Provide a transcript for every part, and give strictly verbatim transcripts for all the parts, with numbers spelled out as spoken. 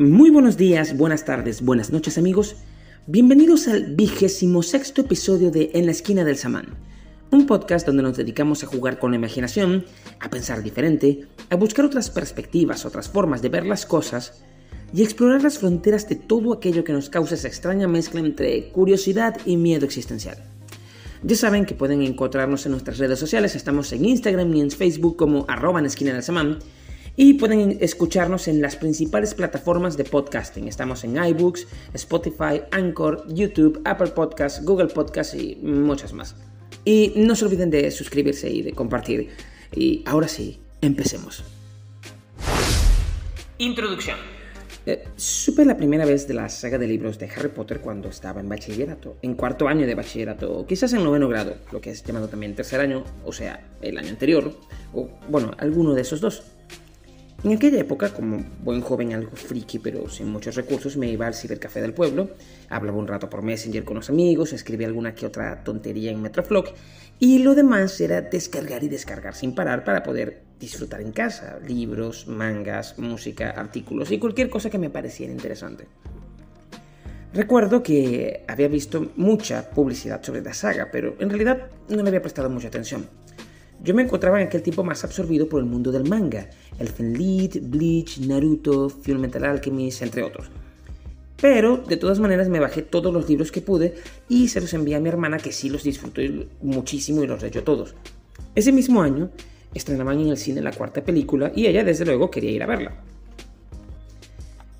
Muy buenos días, buenas tardes, buenas noches amigos. Bienvenidos al vigésimo sexto episodio de En la esquina del Samán, un podcast donde nos dedicamos a jugar con la imaginación, a pensar diferente, a buscar otras perspectivas, otras formas de ver las cosas y explorar las fronteras de todo aquello que nos causa esa extraña mezcla entre curiosidad y miedo existencial. Ya saben que pueden encontrarnos en nuestras redes sociales, estamos en Instagram y en Facebook como arroba en la esquina del Samán. Y pueden escucharnos en las principales plataformas de podcasting. Estamos en iBooks, Spotify, Anchor, YouTube, Apple Podcasts, Google Podcasts y muchas más. Y no se olviden de suscribirse y de compartir. Y ahora sí, empecemos. Introducción. Eh, supe la primera vez de la saga de libros de Harry Potter cuando estaba en bachillerato, en cuarto año de bachillerato, o quizás en noveno grado, lo que es llamado también tercer año, o sea, el año anterior, o bueno, alguno de esos dos. En aquella época, como buen joven algo friki pero sin muchos recursos, me iba al cibercafé del pueblo, hablaba un rato por Messenger con los amigos, escribía alguna que otra tontería en Metroflock y lo demás era descargar y descargar sin parar para poder disfrutar en casa, libros, mangas, música, artículos y cualquier cosa que me pareciera interesante. Recuerdo que había visto mucha publicidad sobre la saga, pero en realidad no le había prestado mucha atención. Yo me encontraba en aquel tiempo más absorbido por el mundo del manga, Elfen Lied, Bleach, Naruto, Fullmetal Alchemist, entre otros. Pero, de todas maneras, me bajé todos los libros que pude y se los envié a mi hermana, que sí los disfrutó muchísimo y los leyó todos. Ese mismo año, estrenaban en el cine la cuarta película y ella, desde luego, quería ir a verla.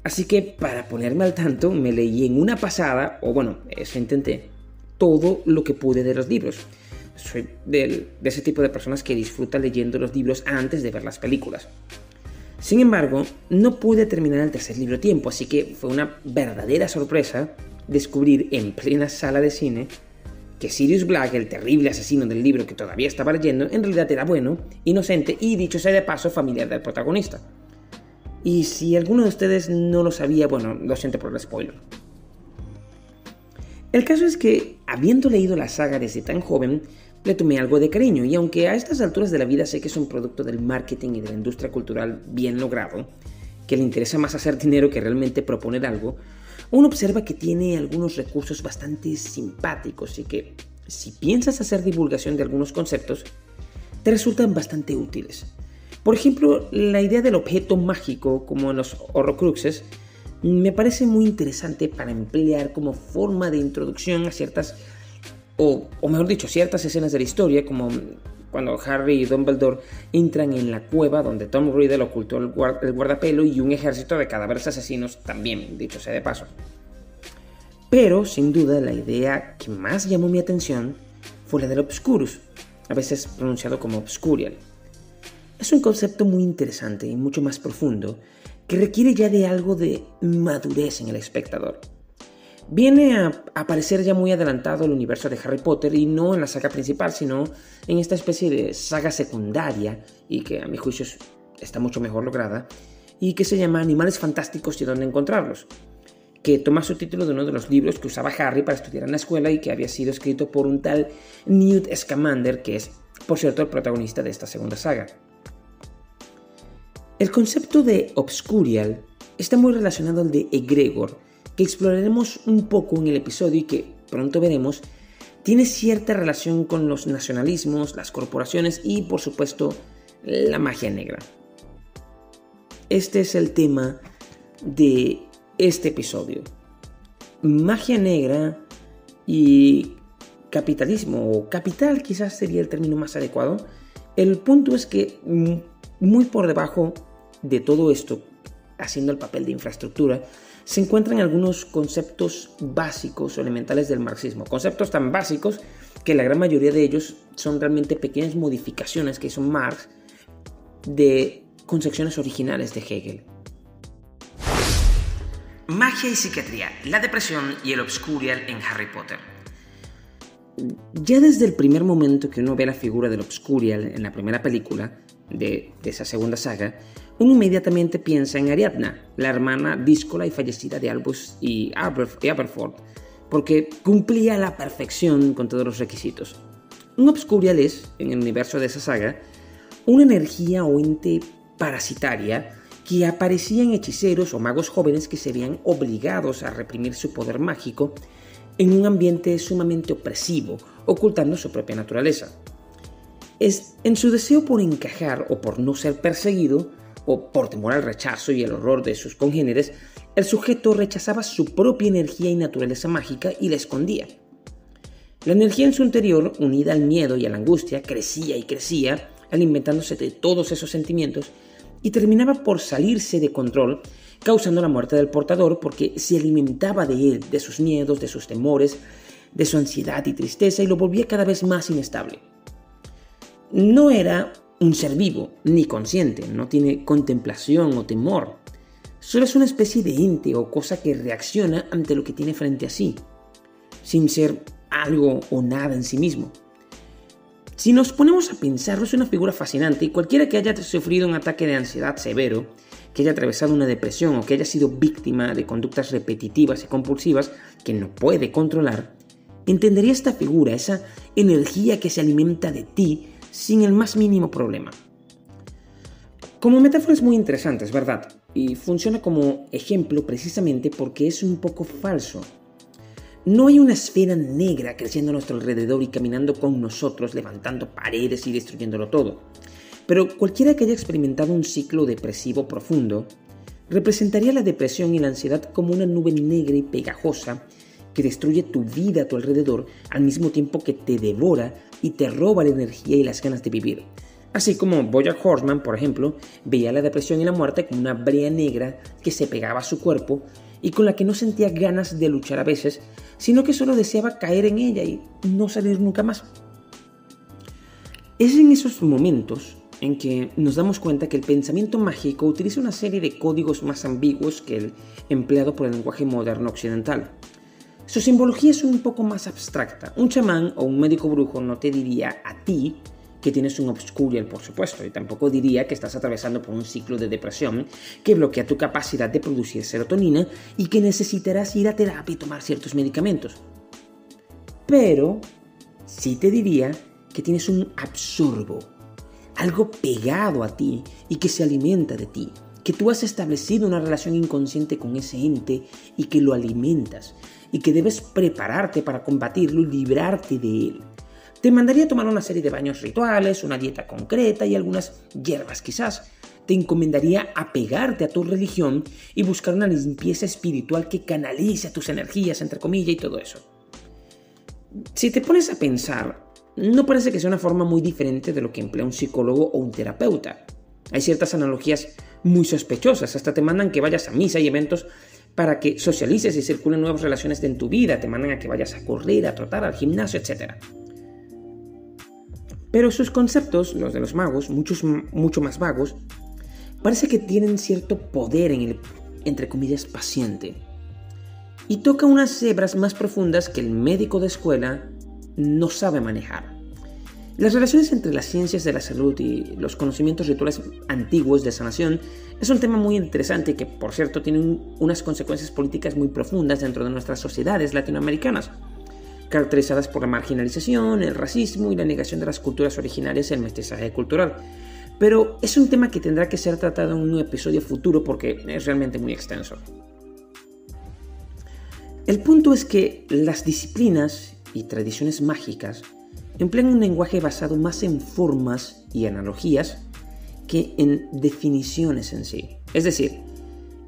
Así que, para ponerme al tanto, me leí en una pasada, o bueno, eso intenté, todo lo que pude de los libros. Soy de, de ese tipo de personas que disfruta leyendo los libros antes de ver las películas. Sin embargo, no pude terminar el tercer libro a tiempo, así que fue una verdadera sorpresa descubrir en plena sala de cine que Sirius Black, el terrible asesino del libro que todavía estaba leyendo, en realidad era bueno, inocente y, dicho sea de paso, familiar del protagonista. Y si alguno de ustedes no lo sabía, bueno, lo siento por el spoiler. El caso es que, habiendo leído la saga desde tan joven, le tomé algo de cariño y aunque a estas alturas de la vida sé que es un producto del marketing y de la industria cultural bien logrado, que le interesa más hacer dinero que realmente proponer algo, uno observa que tiene algunos recursos bastante simpáticos y que, si piensas hacer divulgación de algunos conceptos, te resultan bastante útiles. Por ejemplo, la idea del objeto mágico, como en los Rosacruces, me parece muy interesante para emplear como forma de introducción a ciertas, o, o mejor dicho, ciertas escenas de la historia, como cuando Harry y Dumbledore entran en la cueva donde Tom Riddle ocultó el, guard- el guardapelo y un ejército de cadáveres asesinos también, dicho sea de paso. Pero, sin duda, la idea que más llamó mi atención fue la del Obscurus, a veces pronunciado como Obscurial. Es un concepto muy interesante y mucho más profundo, que requiere ya de algo de madurez en el espectador. Viene a aparecer ya muy adelantado el universo de Harry Potter y no en la saga principal, sino en esta especie de saga secundaria y que a mi juicio está mucho mejor lograda y que se llama Animales Fantásticos y Dónde Encontrarlos, que toma su título de uno de los libros que usaba Harry para estudiar en la escuela y que había sido escrito por un tal Newt Scamander, que es, por cierto, el protagonista de esta segunda saga. El concepto de Obscurial está muy relacionado al de Egregor, que exploraremos un poco en el episodio y que, pronto veremos, tiene cierta relación con los nacionalismos, las corporaciones y, por supuesto, la magia negra. Este es el tema de este episodio. Magia negra y capitalismo, o capital quizás sería el término más adecuado. El punto es que, muy por debajo de todo esto, haciendo el papel de infraestructura, se encuentran algunos conceptos básicos o elementales del marxismo. Conceptos tan básicos que la gran mayoría de ellos son realmente pequeñas modificaciones que hizo Marx de concepciones originales de Hegel. Magia y psiquiatría, la depresión y el Obscurial en Harry Potter. Ya desde el primer momento que uno ve la figura del Obscurial en la primera película, De, de esa segunda saga, uno inmediatamente piensa en Ariadna, la hermana díscola y fallecida de Albus y Aberford, porque cumplía a la perfección con todos los requisitos. Un Obscurial es, en el universo de esa saga, una energía o ente parasitaria que aparecían hechiceros o magos jóvenes que se veían obligados a reprimir su poder mágico en un ambiente sumamente opresivo, ocultando su propia naturaleza. Es en su deseo por encajar o por no ser perseguido, o por temor al rechazo y el horror de sus congéneres, el sujeto rechazaba su propia energía y naturaleza mágica y la escondía. La energía en su interior, unida al miedo y a la angustia, crecía y crecía, alimentándose de todos esos sentimientos, y terminaba por salirse de control, causando la muerte del portador porque se alimentaba de él, de sus miedos, de sus temores, de su ansiedad y tristeza, y lo volvía cada vez más inestable. No era un ser vivo, ni consciente, no tiene contemplación o temor. Solo es una especie de ente o cosa que reacciona ante lo que tiene frente a sí, sin ser algo o nada en sí mismo. Si nos ponemos a pensarlo, es una figura fascinante y cualquiera que haya sufrido un ataque de ansiedad severo, que haya atravesado una depresión o que haya sido víctima de conductas repetitivas y compulsivas que no puede controlar, entendería esta figura, esa energía que se alimenta de ti, sin el más mínimo problema. Como metáfora es muy interesante, es verdad, y funciona como ejemplo precisamente porque es un poco falso. No hay una esfera negra creciendo a nuestro alrededor y caminando con nosotros, levantando paredes y destruyéndolo todo. Pero cualquiera que haya experimentado un ciclo depresivo profundo, representaría la depresión y la ansiedad como una nube negra y pegajosa que destruye tu vida a tu alrededor al mismo tiempo que te devora y te roba la energía y las ganas de vivir. Así como Bojack Horseman, por ejemplo, veía la depresión y la muerte como una brea negra que se pegaba a su cuerpo y con la que no sentía ganas de luchar a veces, sino que solo deseaba caer en ella y no salir nunca más. Es en esos momentos en que nos damos cuenta que el pensamiento mágico utiliza una serie de códigos más ambiguos que el empleado por el lenguaje moderno occidental. Su simbología es un poco más abstracta. Un chamán o un médico brujo no te diría a ti que tienes un obscurial, por supuesto, y tampoco diría que estás atravesando por un ciclo de depresión que bloquea tu capacidad de producir serotonina y que necesitarás ir a terapia y tomar ciertos medicamentos. Pero sí te diría que tienes un absorbo, algo pegado a ti y que se alimenta de ti, que tú has establecido una relación inconsciente con ese ente y que lo alimentas, y que debes prepararte para combatirlo y librarte de él. Te mandaría a tomar una serie de baños rituales, una dieta concreta y algunas hierbas quizás. Te encomendaría apegarte a tu religión y buscar una limpieza espiritual que canalice tus energías, entre comillas, y todo eso. Si te pones a pensar, no parece que sea una forma muy diferente de lo que emplea un psicólogo o un terapeuta. Hay ciertas analogías muy sospechosas, hasta te mandan que vayas a misa y eventos para que socialices y circulen nuevas relaciones en tu vida, te mandan a que vayas a correr, a trotar, al gimnasio, etcétera. Pero sus conceptos, los de los magos, muchos, mucho más vagos, parece que tienen cierto poder en el, entre comillas, paciente. Y toca unas hebras más profundas que el médico de escuela no sabe manejar. Las relaciones entre las ciencias de la salud y los conocimientos rituales antiguos de sanación es un tema muy interesante que, por cierto, tiene un, unas consecuencias políticas muy profundas dentro de nuestras sociedades latinoamericanas, caracterizadas por la marginalización, el racismo y la negación de las culturas originarias y el mestizaje cultural. Pero es un tema que tendrá que ser tratado en un episodio futuro porque es realmente muy extenso. El punto es que las disciplinas y tradiciones mágicas emplean un lenguaje basado más en formas y analogías que en definiciones en sí. Es decir,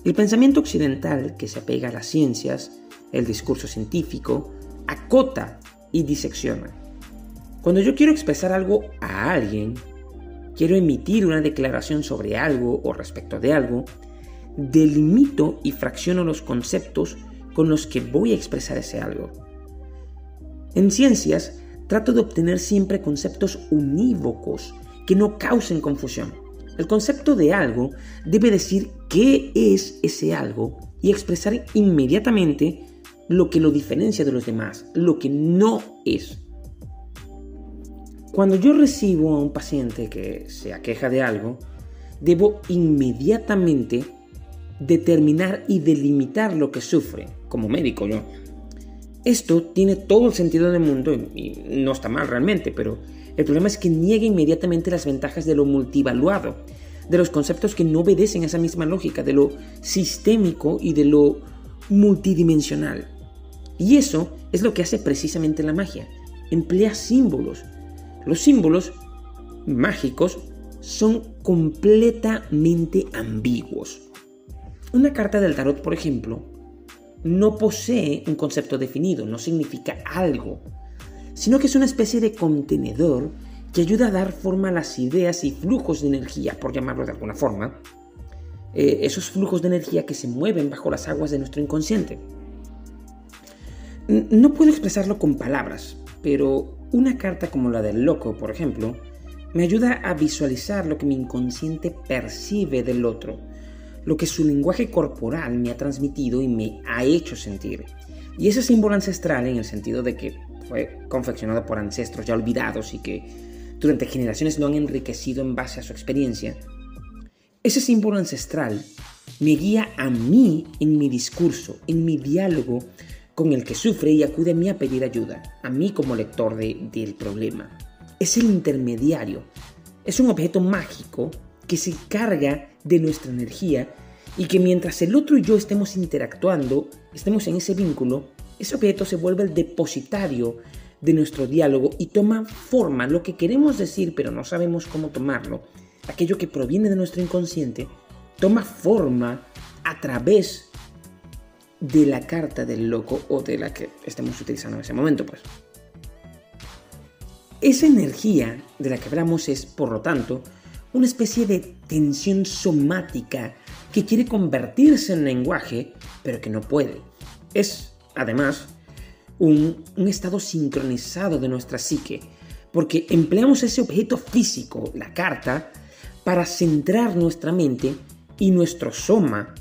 el pensamiento occidental que se apega a las ciencias, el discurso científico, acota y disecciona. Cuando yo quiero expresar algo a alguien, quiero emitir una declaración sobre algo o respecto de algo, delimito y fracciono los conceptos con los que voy a expresar ese algo. En ciencias, trato de obtener siempre conceptos unívocos que no causen confusión. El concepto de algo debe decir qué es ese algo y expresar inmediatamente lo que lo diferencia de los demás, lo que no es. Cuando yo recibo a un paciente que se aqueja de algo, debo inmediatamente determinar y delimitar lo que sufre, como médico yo. Esto tiene todo el sentido del mundo y no está mal realmente, pero el problema es que niega inmediatamente las ventajas de lo multivaluado, de los conceptos que no obedecen a esa misma lógica, de lo sistémico y de lo multidimensional. Y eso es lo que hace precisamente la magia. Emplea símbolos. Los símbolos mágicos son completamente ambiguos. Una carta del tarot, por ejemplo, no posee un concepto definido, no significa algo, sino que es una especie de contenedor que ayuda a dar forma a las ideas y flujos de energía, por llamarlo de alguna forma, eh, esos flujos de energía que se mueven bajo las aguas de nuestro inconsciente. No puedo expresarlo con palabras, pero una carta como la del loco, por ejemplo, me ayuda a visualizar lo que mi inconsciente percibe del otro, lo que su lenguaje corporal me ha transmitido y me ha hecho sentir. Y ese símbolo ancestral, en el sentido de que fue confeccionado por ancestros ya olvidados y que durante generaciones lo han enriquecido en base a su experiencia, ese símbolo ancestral me guía a mí en mi discurso, en mi diálogo con el que sufre y acude a mí a pedir ayuda, a mí como lector de, del problema. Es el intermediario, es un objeto mágico que se carga de nuestra energía y que mientras el otro y yo estemos interactuando, estemos en ese vínculo, ese objeto se vuelve el depositario de nuestro diálogo y toma forma lo que queremos decir pero no sabemos cómo tomarlo. Aquello que proviene de nuestro inconsciente toma forma a través de la carta del loco o de la que estemos utilizando en ese momento, pues. Esa energía de la que hablamos es, por lo tanto, una especie de tensión somática que quiere convertirse en lenguaje, pero que no puede. Es, además, un, un estado sincronizado de nuestra psique, porque empleamos ese objeto físico, la carta, para centrar nuestra mente y nuestro soma,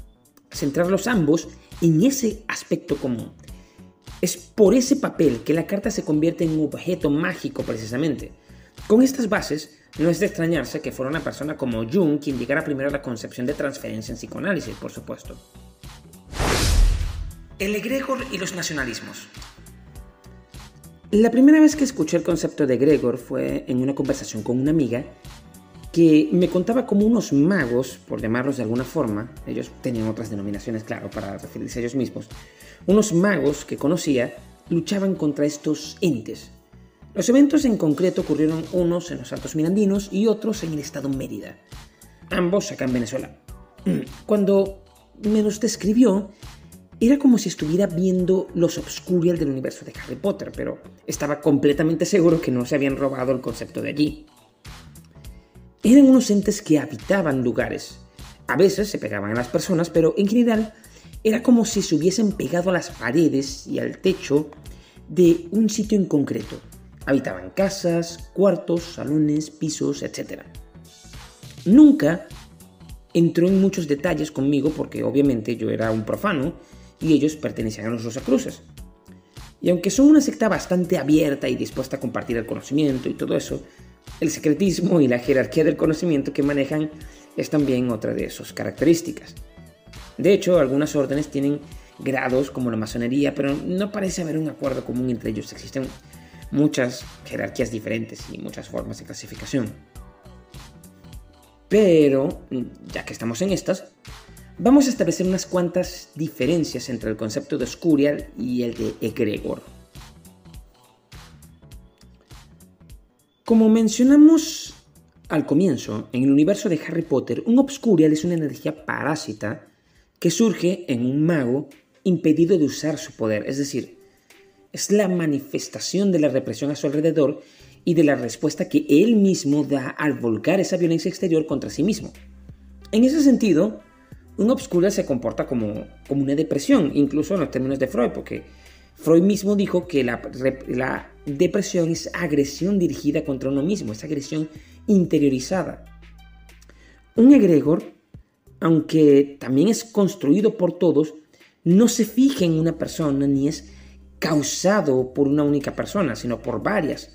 centrarlos ambos en ese aspecto común. Es por ese papel que la carta se convierte en un objeto mágico, precisamente. Con estas bases, no es de extrañarse que fuera una persona como Jung quien llegara primero a la concepción de transferencia en psicoanálisis, por supuesto. El egregor y los nacionalismos. La primera vez que escuché el concepto de egregor fue en una conversación con una amiga que me contaba cómo unos magos, por llamarlos de alguna forma, ellos tenían otras denominaciones, claro, para referirse a ellos mismos, unos magos que conocía luchaban contra estos entes. Los eventos en concreto ocurrieron unos en los Altos Mirandinos y otros en el estado Mérida, ambos acá en Venezuela. Cuando me los describió, era como si estuviera viendo los Obscurial del universo de Harry Potter, pero estaba completamente seguro que no se habían robado el concepto de allí. Eran unos entes que habitaban lugares. A veces se pegaban a las personas, pero en general era como si se hubiesen pegado a las paredes y al techo de un sitio en concreto. Habitaban casas, cuartos, salones, pisos, etcétera. Nunca entró en muchos detalles conmigo porque obviamente yo era un profano y ellos pertenecían a los Rosacruces. Y aunque son una secta bastante abierta y dispuesta a compartir el conocimiento y todo eso, el secretismo y la jerarquía del conocimiento que manejan es también otra de sus características. De hecho, algunas órdenes tienen grados como la masonería, pero no parece haber un acuerdo común entre ellos. Existen muchas jerarquías diferentes y muchas formas de clasificación. Pero, ya que estamos en estas, vamos a establecer unas cuantas diferencias entre el concepto de Obscurial y el de egregor. Como mencionamos al comienzo, en el universo de Harry Potter, un Obscurial es una energía parásita que surge en un mago impedido de usar su poder, es decir, es la manifestación de la represión a su alrededor y de la respuesta que él mismo da al volcar esa violencia exterior contra sí mismo. En ese sentido, un obscura se comporta como, como una depresión, incluso en los términos de Freud, porque Freud mismo dijo que la, la depresión es agresión dirigida contra uno mismo, es agresión interiorizada. Un egregor, aunque también es construido por todos, no se fija en una persona ni es causado por una única persona, sino por varias,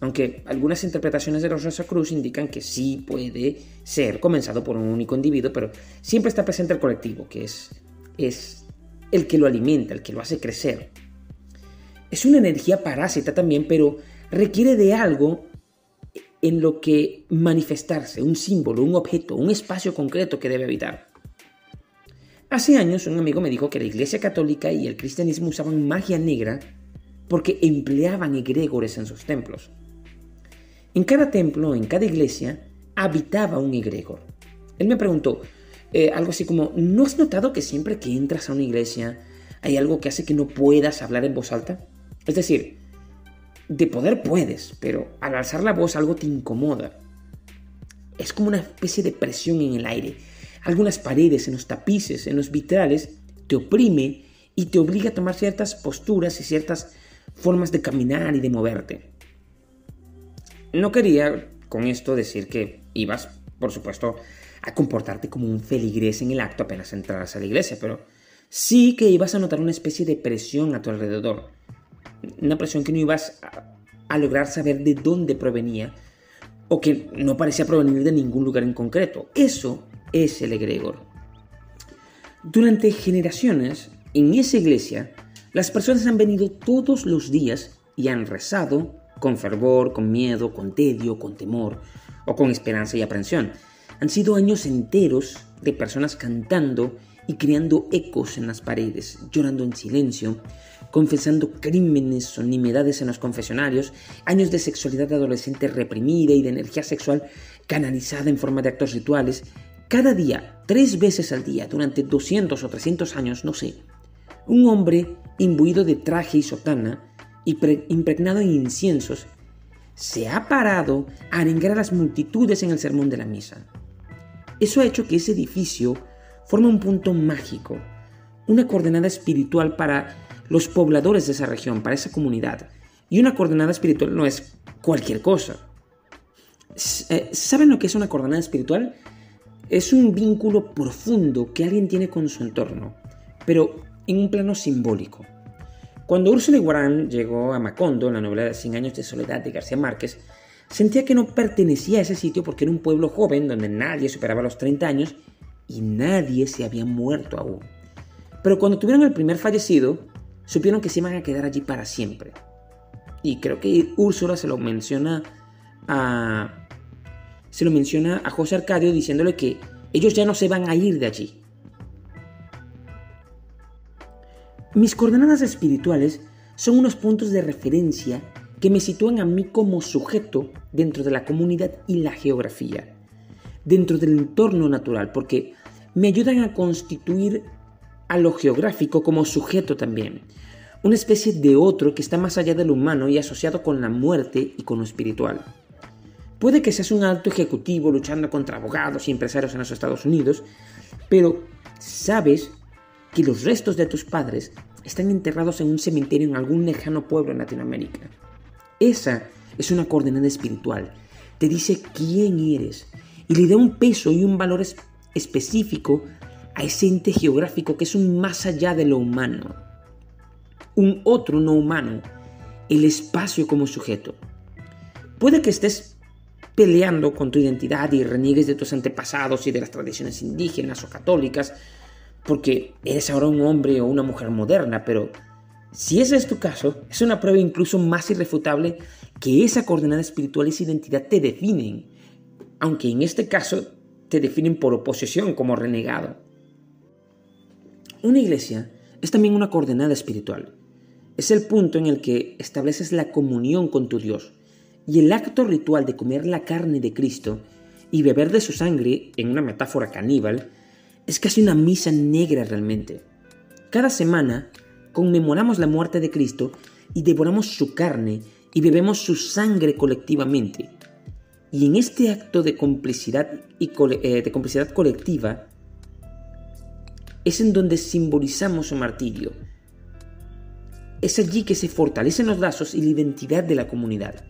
aunque algunas interpretaciones de los Rosacruz indican que sí puede ser comenzado por un único individuo, pero siempre está presente el colectivo, que es, es el que lo alimenta, el que lo hace crecer. Es una energía parásita también, pero requiere de algo en lo que manifestarse, un símbolo, un objeto, un espacio concreto que debe habitar. Hace años un amigo me dijo que la Iglesia Católica y el cristianismo usaban magia negra porque empleaban egregores en sus templos. En cada templo, en cada iglesia, habitaba un egregor. Él me preguntó eh, algo así como, ¿no has notado que siempre que entras a una iglesia hay algo que hace que no puedas hablar en voz alta? Es decir, de poder puedes, pero al alzar la voz algo te incomoda. Es como una especie de presión en el aire. Algunas paredes, en los tapices, en los vitrales, te oprime y te obliga a tomar ciertas posturas y ciertas formas de caminar y de moverte. No quería con esto decir que ibas, por supuesto, a comportarte como un feligrés en el acto apenas entraras a la iglesia, pero sí que ibas a notar una especie de presión a tu alrededor. Una presión que no ibas a, a lograr saber de dónde provenía o que no parecía provenir de ningún lugar en concreto. Eso es el egregor. Durante generaciones, en esa iglesia, las personas han venido todos los días y han rezado con fervor, con miedo, con tedio, con temor o con esperanza y aprensión. Han sido años enteros de personas cantando y creando ecos en las paredes, llorando en silencio, confesando crímenes o nimiedades en los confesionarios, años de sexualidad adolescente reprimida y de energía sexual canalizada en forma de actos rituales. Cada día, tres veces al día, durante doscientos o trescientos años, no sé, un hombre imbuido de traje y sotana, impregnado en inciensos, se ha parado a arengar a las multitudes en el sermón de la misa. Eso ha hecho que ese edificio forme un punto mágico, una coordenada espiritual para los pobladores de esa región, para esa comunidad. Y una coordenada espiritual no es cualquier cosa. ¿Saben lo que es una coordenada espiritual? Es un vínculo profundo que alguien tiene con su entorno, pero en un plano simbólico. Cuando Úrsula Iguarán llegó a Macondo en la novela de Cien años de soledad de García Márquez, sentía que no pertenecía a ese sitio porque era un pueblo joven donde nadie superaba los treinta años y nadie se había muerto aún. Pero cuando tuvieron el primer fallecido, supieron que se iban a quedar allí para siempre. Y creo que Úrsula se lo menciona a... se lo menciona a José Arcadio diciéndole que ellos ya no se van a ir de allí. Mis coordenadas espirituales son unos puntos de referencia que me sitúan a mí como sujeto dentro de la comunidad y la geografía, dentro del entorno natural, porque me ayudan a constituir a lo geográfico como sujeto también, una especie de otro que está más allá del humano y asociado con la muerte y con lo espiritual. Puede que seas un alto ejecutivo luchando contra abogados y empresarios en los Estados Unidos, pero sabes que los restos de tus padres están enterrados en un cementerio en algún lejano pueblo en Latinoamérica. Esa es una coordenada espiritual. Te dice quién eres y le da un peso y un valor es- específico a ese ente geográfico que es un más allá de lo humano. Un otro no humano, el espacio como sujeto. Puede que estés peleando con tu identidad y reniegues de tus antepasados y de las tradiciones indígenas o católicas porque eres ahora un hombre o una mujer moderna, pero si ese es tu caso, es una prueba incluso más irrefutable que esa coordenada espiritual y esa identidad te definen, aunque en este caso te definen por oposición como renegado. Una iglesia es también una coordenada espiritual. Es el punto en el que estableces la comunión con tu Dios. Y el acto ritual de comer la carne de Cristo y beber de su sangre, en una metáfora caníbal, es casi una misa negra realmente. Cada semana conmemoramos la muerte de Cristo y devoramos su carne y bebemos su sangre colectivamente. Y en este acto de complicidad, y co- eh, de complicidad colectiva es en donde simbolizamos su martirio. Es allí que se fortalecen los lazos y la identidad de la comunidad.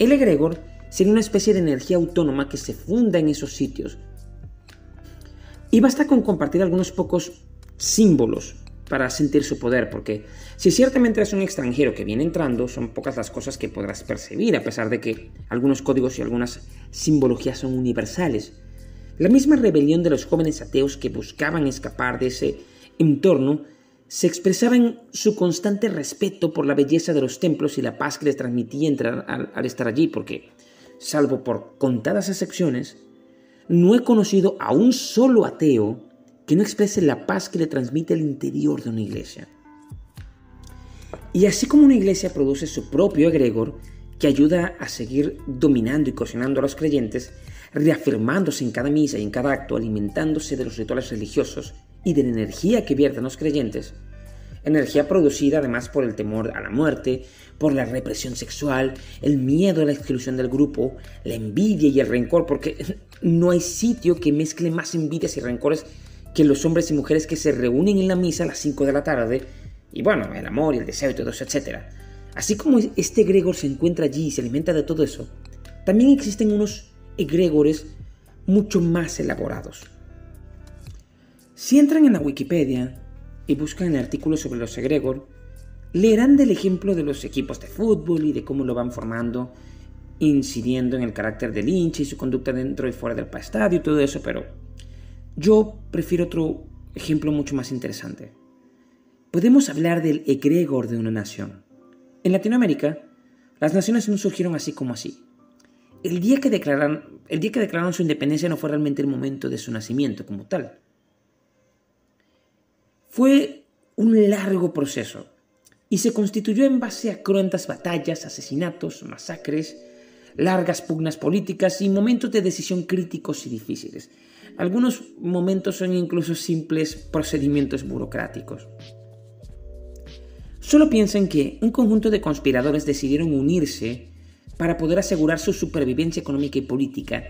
El egregor sería una especie de energía autónoma que se funda en esos sitios. Y basta con compartir algunos pocos símbolos para sentir su poder, porque si ciertamente eres un extranjero que viene entrando, son pocas las cosas que podrás percibir, a pesar de que algunos códigos y algunas simbologías son universales. La misma rebelión de los jóvenes ateos que buscaban escapar de ese entorno se expresaba en su constante respeto por la belleza de los templos y la paz que les transmitía entrar al, al estar allí, porque salvo por contadas excepciones, no he conocido a un solo ateo que no exprese la paz que le transmite el interior de una iglesia. Y así como una iglesia produce su propio egregor, que ayuda a seguir dominando y cocinando a los creyentes, reafirmándose en cada misa y en cada acto, alimentándose de los rituales religiosos y de la energía que vierten los creyentes, energía producida además por el temor a la muerte, por la represión sexual, el miedo a la exclusión del grupo, la envidia y el rencor, porque no hay sitio que mezcle más envidias y rencores que los hombres y mujeres que se reúnen en la misa a las cinco de la tarde, y bueno, el amor y el deseo y todo eso, etcétera. Así como este egregor se encuentra allí y se alimenta de todo eso, también existen unos egregores mucho más elaborados. Si entran en la Wikipedia y buscan el artículo sobre los egregor, leerán del ejemplo de los equipos de fútbol y de cómo lo van formando, incidiendo en el carácter del hincha y su conducta dentro y fuera del estadio y todo eso, pero yo prefiero otro ejemplo mucho más interesante. Podemos hablar del egregor de una nación. En Latinoamérica, las naciones no surgieron así como así. El día que declararon, el día que declararon su independencia no fue realmente el momento de su nacimiento como tal. Fue un largo proceso y se constituyó en base a cruentas batallas, asesinatos, masacres, largas pugnas políticas y momentos de decisión críticos y difíciles. Algunos momentos son incluso simples procedimientos burocráticos. Solo piensen que un conjunto de conspiradores decidieron unirse para poder asegurar su supervivencia económica y política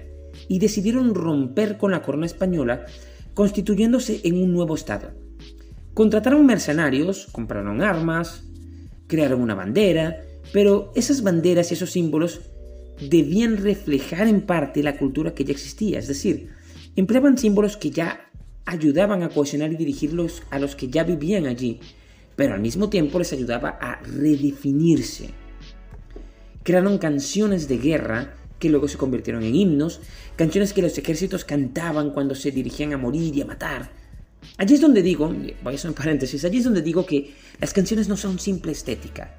y decidieron romper con la corona española constituyéndose en un nuevo estado. Contrataron mercenarios, compraron armas, crearon una bandera, pero esas banderas y esos símbolos debían reflejar en parte la cultura que ya existía, es decir, empleaban símbolos que ya ayudaban a cohesionar y dirigirlos a los que ya vivían allí, pero al mismo tiempo les ayudaba a redefinirse. Crearon canciones de guerra que luego se convirtieron en himnos, canciones que los ejércitos cantaban cuando se dirigían a morir y a matar. Allí es donde digo, voy a hacer un paréntesis, allí es donde digo que las canciones no son simple estética.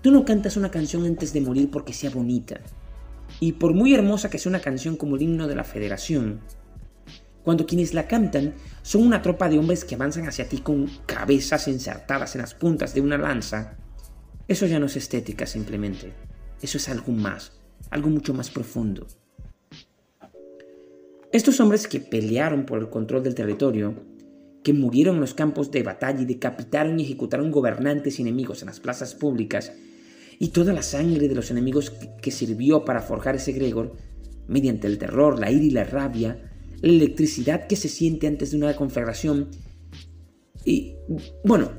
Tú no cantas una canción antes de morir porque sea bonita. Y por muy hermosa que sea una canción como el himno de la Federación, cuando quienes la cantan son una tropa de hombres que avanzan hacia ti con cabezas ensartadas en las puntas de una lanza, eso ya no es estética simplemente. Eso es algo más, algo mucho más profundo. Estos hombres que pelearon por el control del territorio, que murieron en los campos de batalla y decapitaron y ejecutaron gobernantes y enemigos en las plazas públicas, y toda la sangre de los enemigos que sirvió para forjar ese egregor, mediante el terror, la ira y la rabia, la electricidad que se siente antes de una conflagración. Y bueno,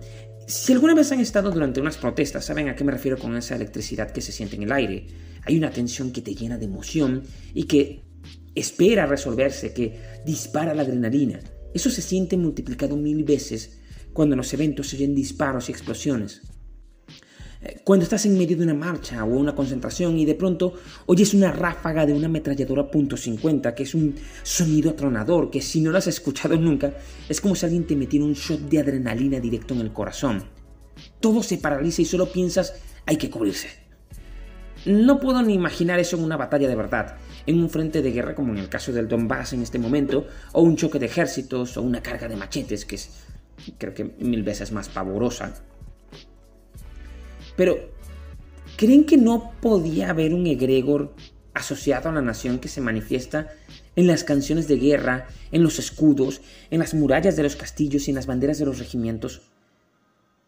si alguna vez han estado durante unas protestas, saben a qué me refiero con esa electricidad que se siente en el aire. Hay una tensión que te llena de emoción y que espera resolverse, que dispara la adrenalina. Eso se siente multiplicado mil veces cuando en los eventos se oyen disparos y explosiones. Cuando estás en medio de una marcha o una concentración y de pronto oyes una ráfaga de una ametralladora punto cincuenta, que es un sonido atronador que si no lo has escuchado nunca, es como si alguien te metiera un shot de adrenalina directo en el corazón. Todo se paraliza y solo piensas, hay que cubrirse. No puedo ni imaginar eso en una batalla de verdad, en un frente de guerra como en el caso del Donbass en este momento, o un choque de ejércitos, o una carga de machetes, que es, creo que mil veces más pavorosa. Pero, ¿creen que no podía haber un egregor asociado a la nación que se manifiesta en las canciones de guerra, en los escudos, en las murallas de los castillos y en las banderas de los regimientos?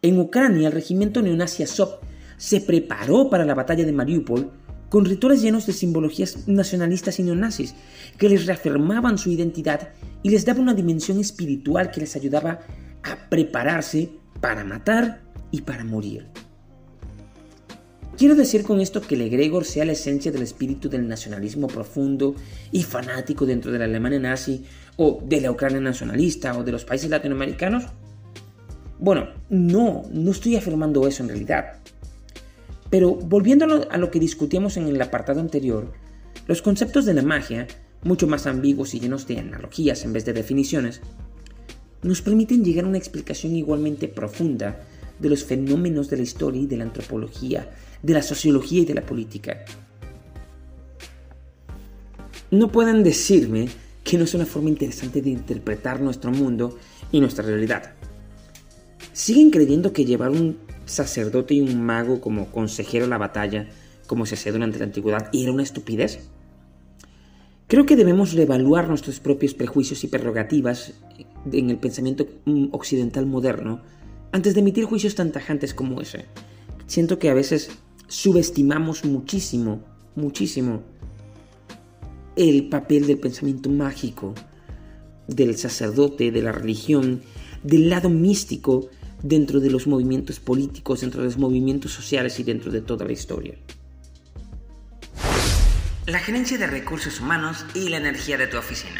En Ucrania, el regimiento neonazi Azov se preparó para la batalla de Mariupol con rituales llenos de simbologías nacionalistas y neonazis que les reafirmaban su identidad y les daba una dimensión espiritual que les ayudaba a prepararse para matar y para morir. Quiero decir con esto que el egregor sea la esencia del espíritu del nacionalismo profundo y fanático dentro de la Alemania nazi o de la Ucrania nacionalista o de los países latinoamericanos. Bueno, no, no estoy afirmando eso en realidad. Pero volviendo a lo, a lo que discutíamos en el apartado anterior, los conceptos de la magia, mucho más ambiguos y llenos de analogías en vez de definiciones, nos permiten llegar a una explicación igualmente profunda de los fenómenos de la historia y de la antropología, de la sociología y de la política. no puedan decirme que no es una forma interesante de interpretar nuestro mundo y nuestra realidad. ¿Siguen creyendo que llevar un sacerdote y un mago como consejero a la batalla, como se hacía durante la antigüedad, era una estupidez? Creo que debemos reevaluar nuestros propios prejuicios y prerrogativas en el pensamiento occidental moderno antes de emitir juicios tan tajantes como ese. Siento que a veces subestimamos muchísimo, muchísimo el papel del pensamiento mágico, del sacerdote, de la religión, del lado místico dentro de los movimientos políticos, dentro de los movimientos sociales y dentro de toda la historia. La gerencia de recursos humanos y la energía de tu oficina.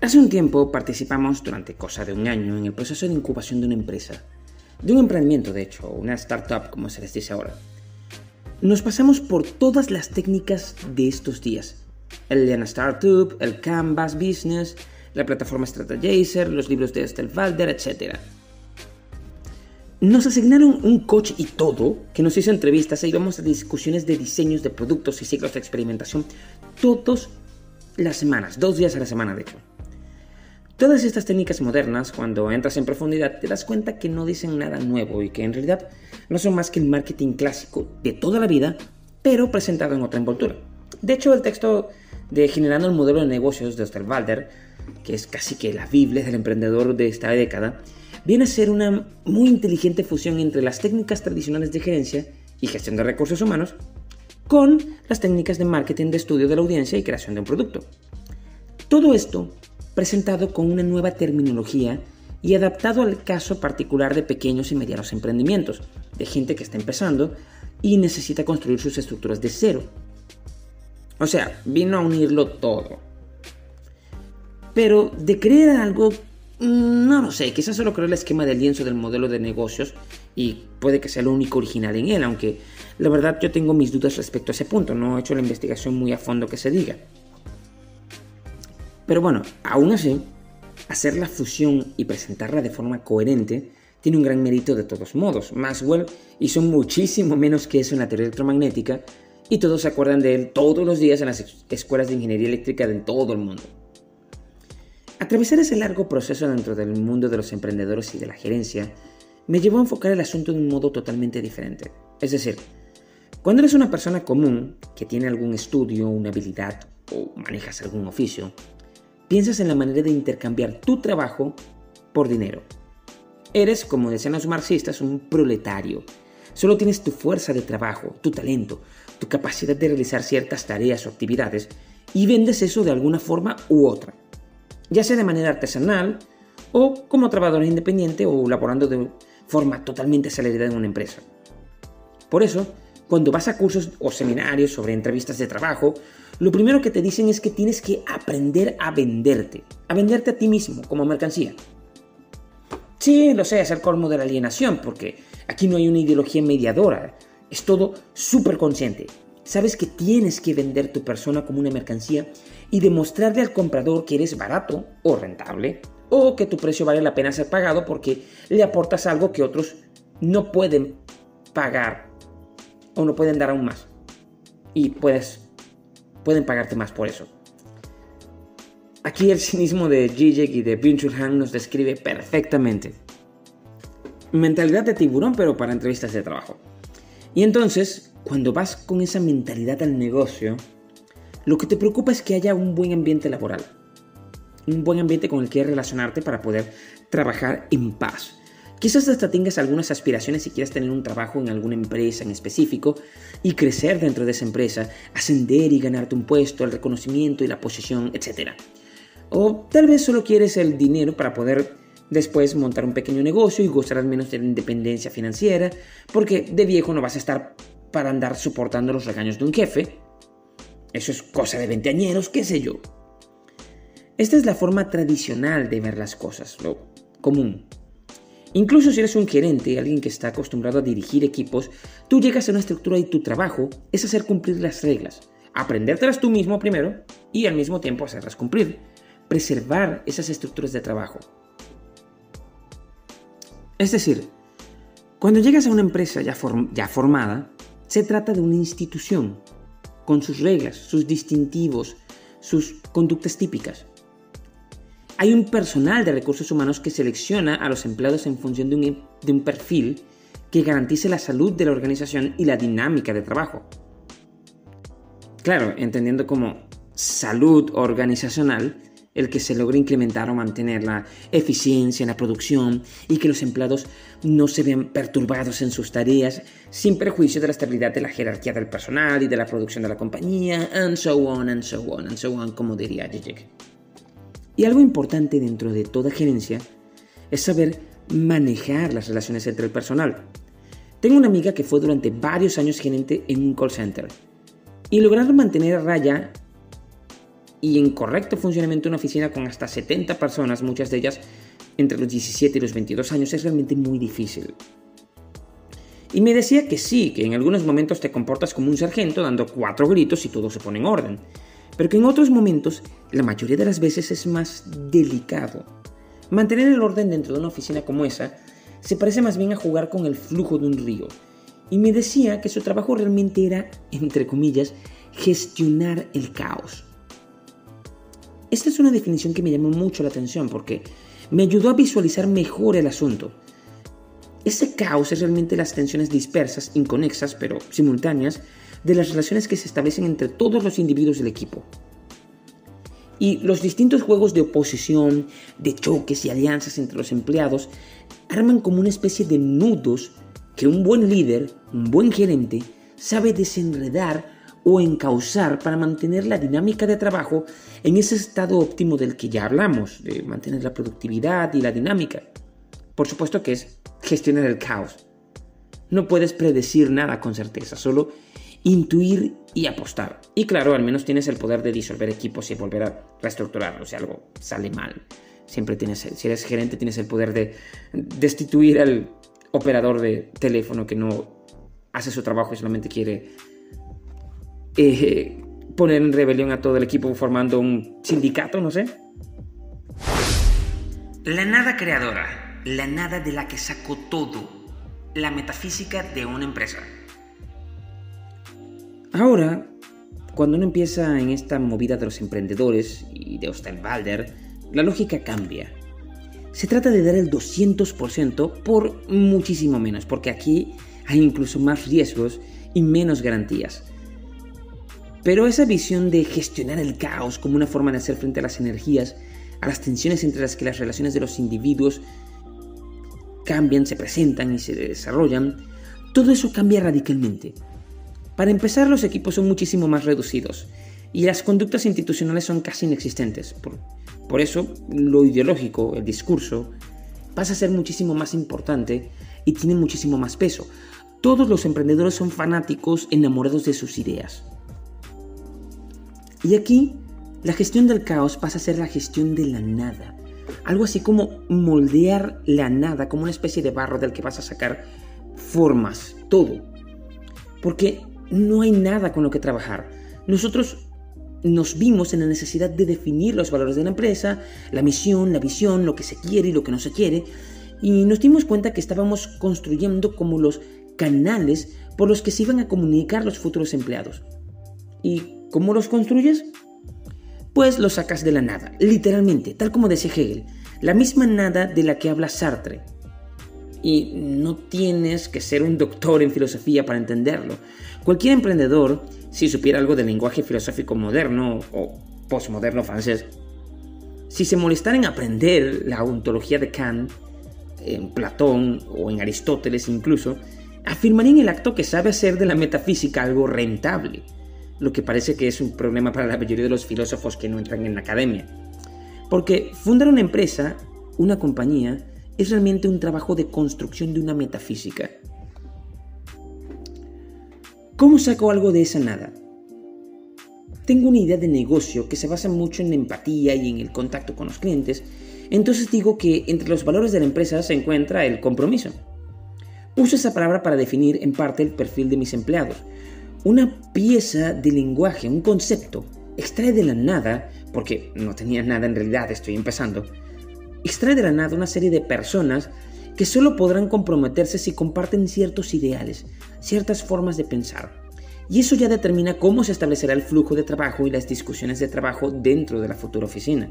Hace un tiempo participamos durante cosa de un año en el proceso de incubación de una empresa, de un emprendimiento de hecho, una startup como se les dice ahora. Nos pasamos por todas las técnicas de estos días, el Lean Startup, el Canvas Business, la plataforma Strategizer, los libros de Osterwalder, etcétera. Nos asignaron un coach y todo, que nos hizo entrevistas e íbamos a discusiones de diseños de productos y ciclos de experimentación todas las semanas, dos días a la semana de hecho. Todas estas técnicas modernas, cuando entras en profundidad, te das cuenta que no dicen nada nuevo y que en realidad no son más que el marketing clásico de toda la vida, pero presentado en otra envoltura. De hecho, el texto de Generando el modelo de negocios de Osterwalder, que es casi que la Biblia del emprendedor de esta década, viene a ser una muy inteligente fusión entre las técnicas tradicionales de gerencia y gestión de recursos humanos con las técnicas de marketing, de estudio de la audiencia y creación de un producto. Todo esto presentado con una nueva terminología y adaptado al caso particular de pequeños y medianos emprendimientos, de gente que está empezando y necesita construir sus estructuras de cero. O sea, vino a unirlo todo. Pero de creer algo, no lo sé, quizás solo creo el esquema del lienzo del modelo de negocios y puede que sea lo único original en él, aunque la verdad yo tengo mis dudas respecto a ese punto, no he hecho la investigación muy a fondo que se diga. Pero bueno, aún así, hacer la fusión y presentarla de forma coherente tiene un gran mérito de todos modos. Maxwell hizo muchísimo menos que eso en la teoría electromagnética y todos se acuerdan de él todos los días en las escuelas de ingeniería eléctrica de todo el mundo. Atravesar ese largo proceso dentro del mundo de los emprendedores y de la gerencia me llevó a enfocar el asunto de un modo totalmente diferente. Es decir, cuando eres una persona común que tiene algún estudio, una habilidad o manejas algún oficio, piensas en la manera de intercambiar tu trabajo por dinero. Eres, como decían los marxistas, un proletario. Solo tienes tu fuerza de trabajo, tu talento, tu capacidad de realizar ciertas tareas o actividades y vendes eso de alguna forma u otra, ya sea de manera artesanal o como trabajador independiente o laborando de forma totalmente salariada en una empresa. Por eso, cuando vas a cursos o seminarios sobre entrevistas de trabajo, lo primero que te dicen es que tienes que aprender a venderte, a venderte a ti mismo como mercancía. Sí, lo sé, es el colmo de la alienación, porque aquí no hay una ideología mediadora, es todo súper consciente. Sabes que tienes que vender tu persona como una mercancía y demostrarle al comprador que eres barato o rentable o que tu precio vale la pena ser pagado porque le aportas algo que otros no pueden pagar o no pueden dar aún más y puedes, pueden pagarte más por eso. Aquí el cinismo de Žižek y de Binchurhan nos describe perfectamente. Mentalidad de tiburón pero para entrevistas de trabajo. Y entonces, cuando vas con esa mentalidad al negocio, lo que te preocupa es que haya un buen ambiente laboral, un buen ambiente con el que relacionarte para poder trabajar en paz. Quizás hasta tengas algunas aspiraciones si quieres tener un trabajo en alguna empresa en específico y crecer dentro de esa empresa, ascender y ganarte un puesto, el reconocimiento y la posición, etcétera. O tal vez solo quieres el dinero para poder después montar un pequeño negocio y gozar al menos de la independencia financiera, porque de viejo no vas a estar para andar soportando los regaños de un jefe. Eso es cosa de veinteañeros, qué sé yo. Esta es la forma tradicional de ver las cosas, lo común. Incluso si eres un gerente, alguien que está acostumbrado a dirigir equipos, tú llegas a una estructura y tu trabajo es hacer cumplir las reglas, aprendértelas tú mismo primero y al mismo tiempo hacerlas cumplir, preservar esas estructuras de trabajo. Es decir, cuando llegas a una empresa ya, form- ya formada, se trata de una institución, con sus reglas, sus distintivos, sus conductas típicas. Hay un personal de recursos humanos que selecciona a los empleados en función de un, de un perfil que garantice la salud de la organización y la dinámica de trabajo. Claro, entendiendo como salud organizacional el que se logre incrementar o mantener la eficiencia en la producción y que los empleados no se vean perturbados en sus tareas sin perjuicio de la estabilidad de la jerarquía del personal y de la producción de la compañía, and so on, and so on, and so on, como diría Žižek. Y algo importante dentro de toda gerencia es saber manejar las relaciones entre el personal. Tengo una amiga que fue durante varios años gerente en un call center y lograron mantener a raya y en correcto funcionamiento una oficina con hasta setenta personas, muchas de ellas entre los diecisiete y los veintidós años, es realmente muy difícil. Y me decía que sí, que en algunos momentos te comportas como un sargento dando cuatro gritos y todo se pone en orden, pero que en otros momentos, la mayoría de las veces es más delicado. Mantener el orden dentro de una oficina como esa se parece más bien a jugar con el flujo de un río. Y me decía que su trabajo realmente era, entre comillas, gestionar el caos. Esta es una definición que me llamó mucho la atención porque me ayudó a visualizar mejor el asunto. Ese caos es realmente las tensiones dispersas, inconexas, pero simultáneas, de las relaciones que se establecen entre todos los individuos del equipo. Y los distintos juegos de oposición, de choques y alianzas entre los empleados arman como una especie de nudos que un buen líder, un buen gerente, sabe desenredar o encauzar para mantener la dinámica de trabajo en ese estado óptimo del que ya hablamos, de mantener la productividad y la dinámica. Por supuesto que es gestionar el caos. No puedes predecir nada con certeza, solo intuir y apostar. Y claro, al menos tienes el poder de disolver equipos y volver a reestructurarlos si algo sale mal. Siempre tienes, si eres gerente, tienes el poder de destituir al operador de teléfono que no hace su trabajo y solamente quiere eh, poner en rebelión a todo el equipo formando un sindicato, no sé. La nada creadora, la nada de la que sacó todo, la metafísica de una empresa. Ahora, cuando uno empieza en esta movida de los emprendedores y de Osterwalder, la lógica cambia. Se trata de dar el doscientos por ciento por muchísimo menos, porque aquí hay incluso más riesgos y menos garantías. Pero esa visión de gestionar el caos como una forma de hacer frente a las energías, a las tensiones entre las que las relaciones de los individuos cambian, se presentan y se desarrollan, todo eso cambia radicalmente. Para empezar, los equipos son muchísimo más reducidos y las conductas institucionales son casi inexistentes. Por, por eso, lo ideológico, el discurso, pasa a ser muchísimo más importante y tiene muchísimo más peso. Todos los emprendedores son fanáticos, enamorados de sus ideas. Y aquí, la gestión del caos pasa a ser la gestión de la nada. Algo así como moldear la nada, como una especie de barro del que vas a sacar formas, todo. Porque no hay nada con lo que trabajar. Nosotros nos vimos en la necesidad de definir los valores de la empresa, la misión, la visión, lo que se quiere y lo que no se quiere, y nos dimos cuenta que estábamos construyendo como los canales por los que se iban a comunicar los futuros empleados. ¿Y cómo los construyes? Pues los sacas de la nada, literalmente, tal como decía Hegel, la misma nada de la que habla Sartre. Y no tienes que ser un doctor en filosofía para entenderlo. Cualquier emprendedor, si supiera algo del lenguaje filosófico moderno o posmoderno francés, si se molestara en aprender la ontología de Kant, en Platón o en Aristóteles incluso, afirmaría en el acto que sabe hacer de la metafísica algo rentable, lo que parece que es un problema para la mayoría de los filósofos que no entran en la academia. Porque fundar una empresa, una compañía, es realmente un trabajo de construcción de una metafísica. ¿Cómo saco algo de esa nada? Tengo una idea de negocio que se basa mucho en la empatía y en el contacto con los clientes, entonces digo que entre los valores de la empresa se encuentra el compromiso. Uso esa palabra para definir en parte el perfil de mis empleados. Una pieza de lenguaje, un concepto, extrae de la nada, porque no tenía nada en realidad, estoy empezando, extrae de la nada una serie de personas que solo podrán comprometerse si comparten ciertos ideales, ciertas formas de pensar, y eso ya determina cómo se establecerá el flujo de trabajo y las discusiones de trabajo dentro de la futura oficina.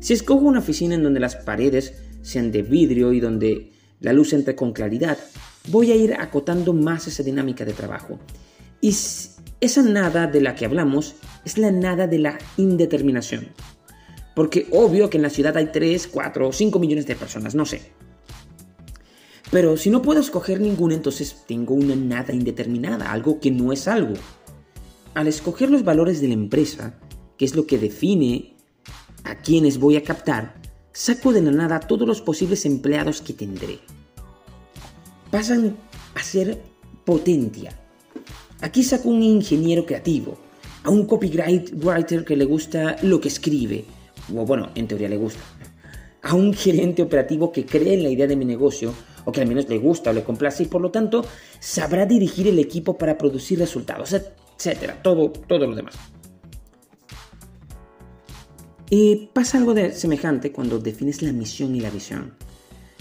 Si escojo una oficina en donde las paredes sean de vidrio y donde la luz entre con claridad, voy a ir acotando más esa dinámica de trabajo. Y esa nada de la que hablamos es la nada de la indeterminación. Porque obvio que en la ciudad hay tres, cuatro o cinco millones de personas, no sé. Pero si no puedo escoger ninguna, entonces tengo una nada indeterminada, algo que no es algo. Al escoger los valores de la empresa, que es lo que define a quienes voy a captar, saco de la nada todos los posibles empleados que tendré. Pasan a ser potencia. Aquí saco un ingeniero creativo, a un copywriter que le gusta lo que escribe, o bueno, en teoría le gusta, a un gerente operativo que cree en la idea de mi negocio, o que al menos le gusta o le complace, y por lo tanto sabrá dirigir el equipo para producir resultados, etcétera, todo, todo lo demás. Y pasa algo de semejante cuando defines la misión y la visión,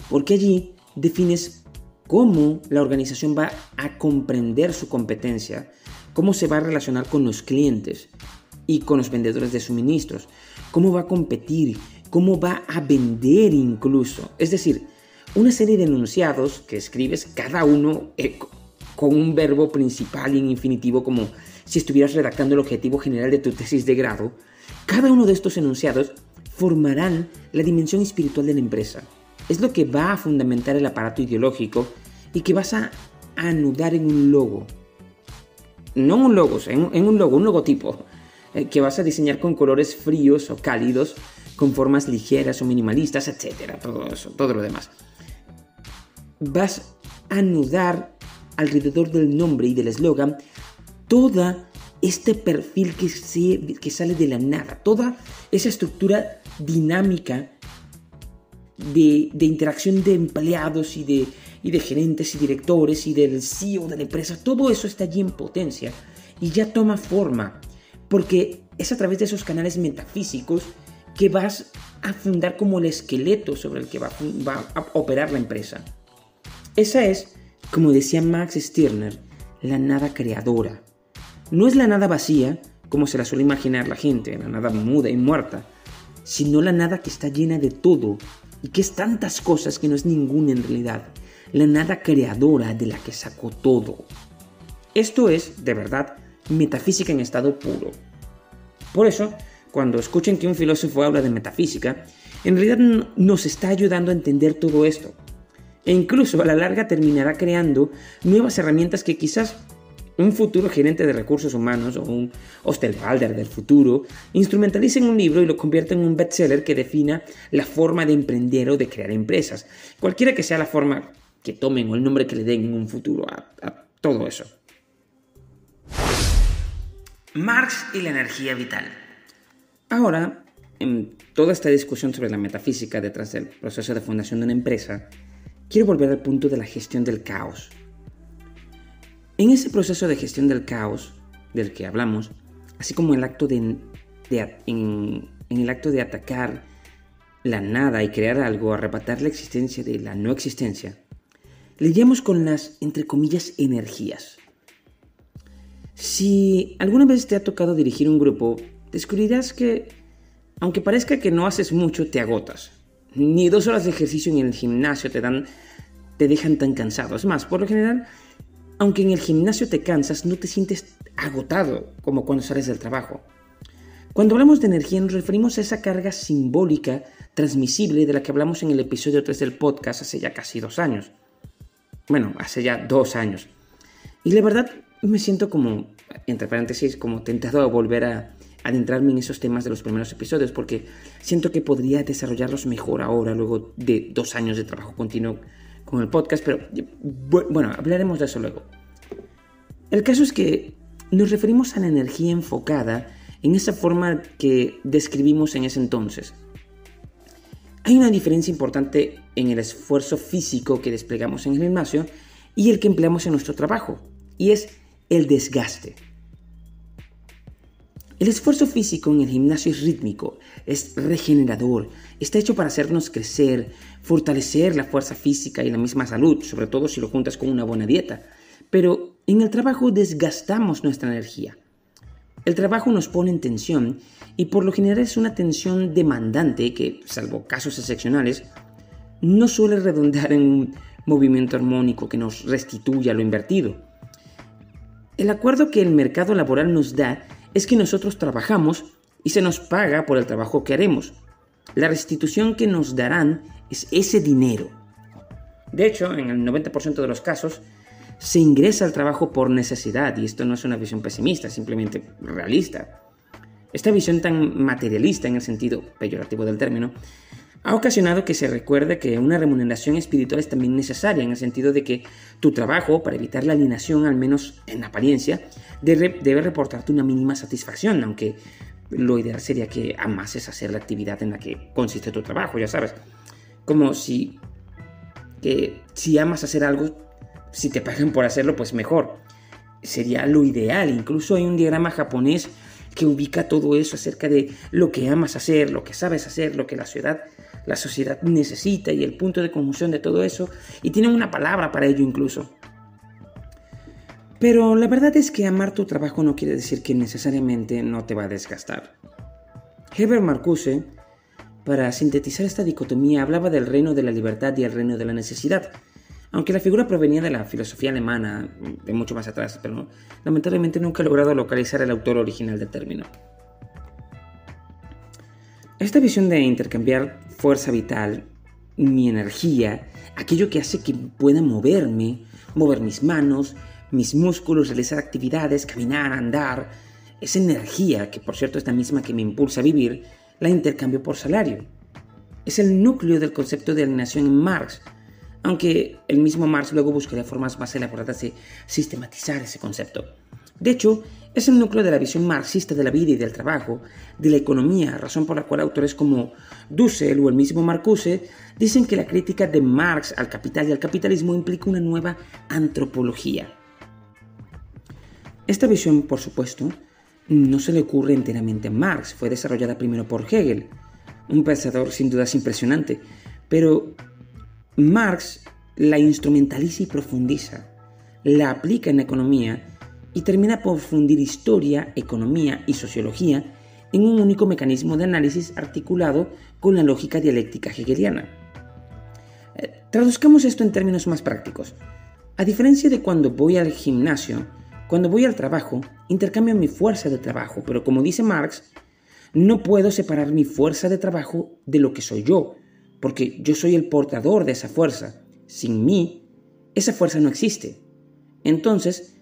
porque allí defines cómo la organización va a comprender su competencia, cómo se va a relacionar con los clientes y con los vendedores de suministros, cómo va a competir, cómo va a vender incluso, es decir, una serie de enunciados que escribes, cada uno eh, con un verbo principal y en infinitivo, como si estuvieras redactando el objetivo general de tu tesis de grado. Cada uno de estos enunciados formarán la dimensión espiritual de la empresa. Es lo que va a fundamentar el aparato ideológico y que vas a anudar en un logo. No un logo, en, en un logo, un logotipo, eh, que vas a diseñar con colores fríos o cálidos, con formas ligeras o minimalistas, etcétera, todo eso, todo lo demás. Vas a anudar alrededor del nombre y del eslogan todo este perfil que, se, que sale de la nada, toda esa estructura dinámica de, de interacción de empleados y de, y de gerentes y directores y del C E O de la empresa. Todo eso está allí en potencia y ya toma forma, porque es a través de esos canales metafísicos que vas a fundar como el esqueleto sobre el que va, va a operar la empresa. Esa es, como decía Max Stirner, la nada creadora. No es la nada vacía, como se la suele imaginar la gente, la nada muda y muerta, sino la nada que está llena de todo y que es tantas cosas que no es ninguna en realidad. La nada creadora de la que sacó todo. Esto es, de verdad, metafísica en estado puro. Por eso, cuando escuchen que un filósofo habla de metafísica, en realidad nos está ayudando a entender todo esto. E incluso a la larga terminará creando nuevas herramientas que quizás un futuro gerente de recursos humanos o un Osterwalder del futuro instrumentalice en un libro y lo convierta en un bestseller que defina la forma de emprender o de crear empresas. Cualquiera que sea la forma que tomen o el nombre que le den en un futuro a, a todo eso. Marx y la energía vital. Ahora, en toda esta discusión sobre la metafísica detrás del proceso de fundación de una empresa, quiero volver al punto de la gestión del caos. En ese proceso de gestión del caos del que hablamos, así como el acto de, de, en, en el acto de atacar la nada y crear algo, arrebatar la existencia de la no existencia, lidiamos con las, entre comillas, energías. Si alguna vez te ha tocado dirigir un grupo, descubrirás que, aunque parezca que no haces mucho, te agotas. Ni dos horas de ejercicio en el gimnasio te, dan, te dejan tan cansado. Es más, por lo general, aunque en el gimnasio te cansas, no te sientes agotado como cuando sales del trabajo. Cuando hablamos de energía nos referimos a esa carga simbólica, transmisible, de la que hablamos en el episodio tres del podcast hace ya casi dos años. Bueno, hace ya dos años. Y la verdad, me siento como, entre paréntesis, como tentado a volver a adentrarme en esos temas de los primeros episodios, porque siento que podría desarrollarlos mejor ahora, luego de dos años de trabajo continuo con el podcast, pero bueno, hablaremos de eso luego. El caso es que nos referimos a la energía enfocada en esa forma que describimos en ese entonces. Hay una diferencia importante en el esfuerzo físico que desplegamos en el gimnasio y el que empleamos en nuestro trabajo, y es el desgaste. El esfuerzo físico en el gimnasio es rítmico, es regenerador, está hecho para hacernos crecer, fortalecer la fuerza física y la misma salud, sobre todo si lo juntas con una buena dieta. Pero En el trabajo desgastamos nuestra energía. El trabajo nos pone en tensión y por lo general es una tensión demandante que, salvo casos excepcionales, no suele redundar en un movimiento armónico que nos restituya lo invertido. El acuerdo que el mercado laboral nos da es que nosotros trabajamos y se nos paga por el trabajo que haremos. La restitución que nos darán es ese dinero. De hecho, en el noventa por ciento de los casos, se ingresa al trabajo por necesidad, y esto no es una visión pesimista, simplemente realista. Esta visión tan materialista, en el sentido peyorativo del término, ha ocasionado que se recuerde que una remuneración espiritual es también necesaria, en el sentido de que tu trabajo, para evitar la alienación, al menos en apariencia, debe, debe reportarte una mínima satisfacción, aunque lo ideal sería que amases hacer la actividad en la que consiste tu trabajo, ya sabes. Como si, que si amas hacer algo, si te pagan por hacerlo, pues mejor. Sería lo ideal. Incluso hay un diagrama japonés que ubica todo eso acerca de lo que amas hacer, lo que sabes hacer, lo que la ciudad, la sociedad necesita y el punto de conjunción de todo eso, y tienen una palabra para ello incluso. Pero la verdad es que amar tu trabajo no quiere decir que necesariamente no te va a desgastar. Herbert Marcuse, para sintetizar esta dicotomía, hablaba del reino de la libertad y el reino de la necesidad. Aunque la figura provenía de la filosofía alemana, de mucho más atrás, pero lamentablemente nunca he logrado localizar el autor original del término. Esta visión de intercambiar fuerza vital, mi energía, aquello que hace que pueda moverme, mover mis manos, mis músculos, realizar actividades, caminar, andar, esa energía, que por cierto es la misma que me impulsa a vivir, la intercambio por salario. Es el núcleo del concepto de alienación en Marx, aunque el mismo Marx luego buscaría formas más elaboradas de sistematizar ese concepto. De hecho, es el núcleo de la visión marxista de la vida y del trabajo, de la economía, razón por la cual autores como Dussel o el mismo Marcuse dicen que la crítica de Marx al capital y al capitalismo implica una nueva antropología. Esta visión, por supuesto, no se le ocurre enteramente a Marx, fue desarrollada primero por Hegel, un pensador sin dudas impresionante, pero Marx la instrumentaliza y profundiza, la aplica en la economía y termina por fundir historia, economía y sociología en un único mecanismo de análisis articulado con la lógica dialéctica hegeliana. Eh, traduzcamos esto en términos más prácticos. A diferencia de cuando voy al gimnasio, cuando voy al trabajo, intercambio mi fuerza de trabajo, pero como dice Marx, no puedo separar mi fuerza de trabajo de lo que soy yo, porque yo soy el portador de esa fuerza. Sin mí, esa fuerza no existe. Entonces,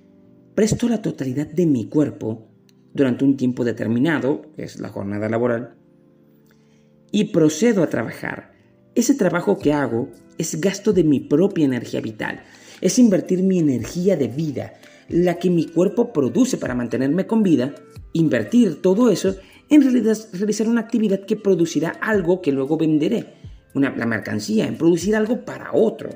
presto la totalidad de mi cuerpo durante un tiempo determinado, que es la jornada laboral, y procedo a trabajar. Ese trabajo que hago es gasto de mi propia energía vital. Es invertir mi energía de vida, la que mi cuerpo produce para mantenerme con vida, invertir todo eso en realidad, realizar una actividad que producirá algo que luego venderé. Una, la mercancía, en producir algo para otro.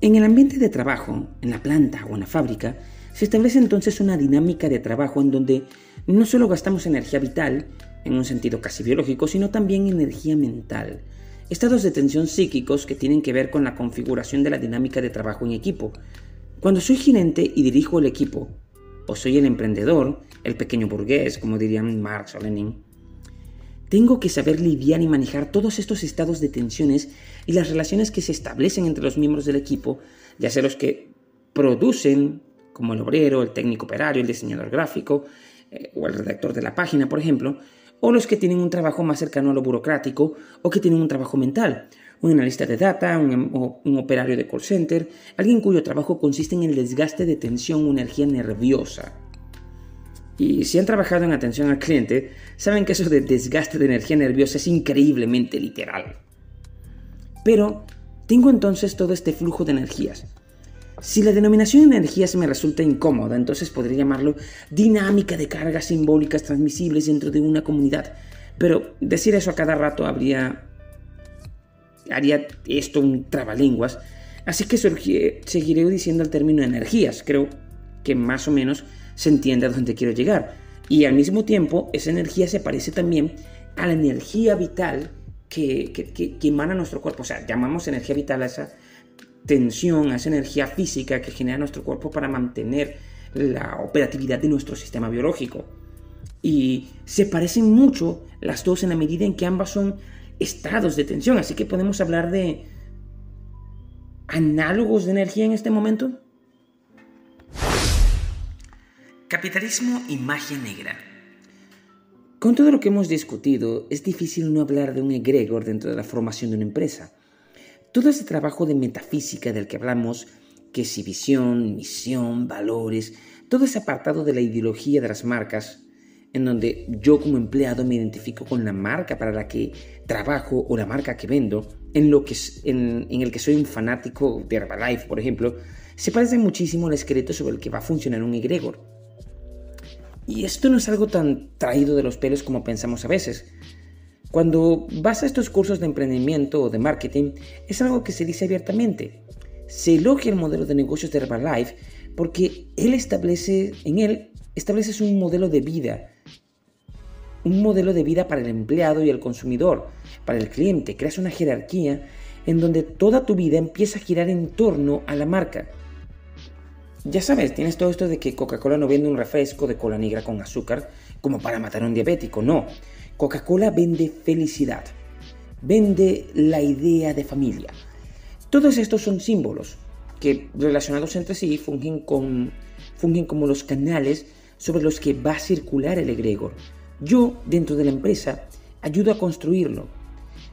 En el ambiente de trabajo, en la planta o en la fábrica, se establece entonces una dinámica de trabajo en donde no solo gastamos energía vital, en un sentido casi biológico, sino también energía mental. Estados de tensión psíquicos que tienen que ver con la configuración de la dinámica de trabajo en equipo. Cuando soy gerente y dirijo el equipo, o soy el emprendedor, el pequeño burgués, como dirían Marx o Lenin, tengo que saber lidiar y manejar todos estos estados de tensiones y las relaciones que se establecen entre los miembros del equipo, ya sea los que producen, como el obrero, el técnico operario, el diseñador gráfico eh, o el redactor de la página, por ejemplo, o los que tienen un trabajo más cercano a lo burocrático o que tienen un trabajo mental, un analista de data, un, o un operario de call center, alguien cuyo trabajo consiste en el desgaste de tensión o energía nerviosa. Y si han trabajado en atención al cliente, saben que eso de desgaste de energía nerviosa es increíblemente literal. Pero tengo entonces todo este flujo de energías. Si la denominación de energías me resulta incómoda, entonces podría llamarlo dinámica de cargas simbólicas transmisibles dentro de una comunidad. Pero decir eso a cada rato habría... haría esto un trabalenguas. Así que surgiré, seguiré diciendo el término energías. Creo que más o menos se entiende a dónde quiero llegar, y al mismo tiempo esa energía se parece también a la energía vital que, que, que, que emana nuestro cuerpo, o sea, llamamos energía vital a esa tensión, a esa energía física que genera nuestro cuerpo para mantener la operatividad de nuestro sistema biológico. Y se parecen mucho las dos en la medida en que ambas son estados de tensión, así que podemos hablar de análogos de energía en este momento. Capitalismo y magia negra. Con todo lo que hemos discutido, es difícil no hablar de un egregor dentro de la formación de una empresa. Todo ese trabajo de metafísica del que hablamos, que si visión, misión, valores, todo ese apartado de la ideología de las marcas, en donde yo como empleado me identifico con la marca para la que trabajo o la marca que vendo, en, lo que, en, en el que soy un fanático de Herbalife, por ejemplo, se parece muchísimo al esqueleto sobre el que va a funcionar un egregor. Y esto no es algo tan traído de los pelos como pensamos a veces. Cuando vas a estos cursos de emprendimiento o de marketing, es algo que se dice abiertamente. Se elogia el modelo de negocios de Herbalife porque él establece, en él estableces un modelo de vida. Un modelo de vida para el empleado y el consumidor, para el cliente. Creas una jerarquía en donde toda tu vida empieza a girar en torno a la marca. Ya sabes, tienes todo esto de que Coca-Cola no vende un refresco de cola negra con azúcar como para matar a un diabético, no. Coca-Cola vende felicidad, vende la idea de familia. Todos estos son símbolos que, relacionados entre sí, fungen, con, fungen como los canales sobre los que va a circular el egregor. Yo, dentro de la empresa, ayudo a construirlo.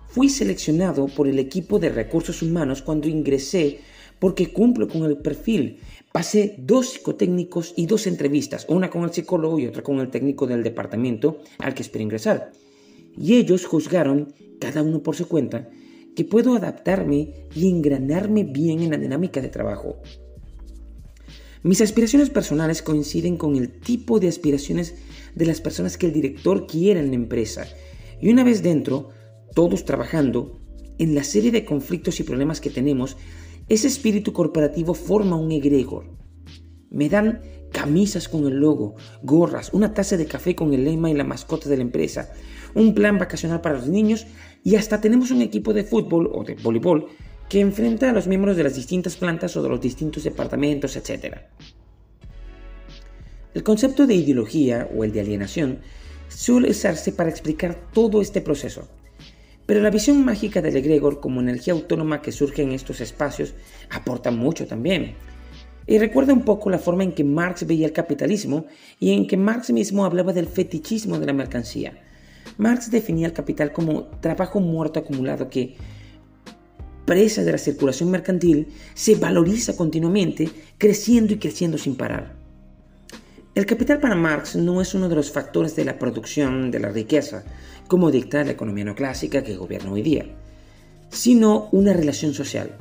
Fui seleccionado por el equipo de recursos humanos cuando ingresé porque cumplo con el perfil. Pasé dos psicotécnicos y dos entrevistas, una con el psicólogo y otra con el técnico del departamento al que espero ingresar. Y ellos juzgaron, cada uno por su cuenta, que puedo adaptarme y engranarme bien en la dinámica de trabajo. Mis aspiraciones personales coinciden con el tipo de aspiraciones de las personas que el director quiere en la empresa. Y una vez dentro, todos trabajando, en la serie de conflictos y problemas que tenemos, ese espíritu corporativo forma un egregor. Me dan camisas con el logo, gorras, una taza de café con el lema y la mascota de la empresa, un plan vacacional para los niños y hasta tenemos un equipo de fútbol o de voleibol que enfrenta a los miembros de las distintas plantas o de los distintos departamentos, etcétera. El concepto de ideología o el de alienación suele usarse para explicar todo este proceso. Pero la visión mágica del egregor como energía autónoma que surge en estos espacios aporta mucho también. Y recuerda un poco la forma en que Marx veía el capitalismo y en que Marx mismo hablaba del fetichismo de la mercancía. Marx definía el capital como trabajo muerto acumulado que, presa de la circulación mercantil, se valoriza continuamente, creciendo y creciendo sin parar. El capital para Marx no es uno de los factores de la producción de la riqueza, como dicta la economía neoclásica que gobierna hoy día, sino una relación social.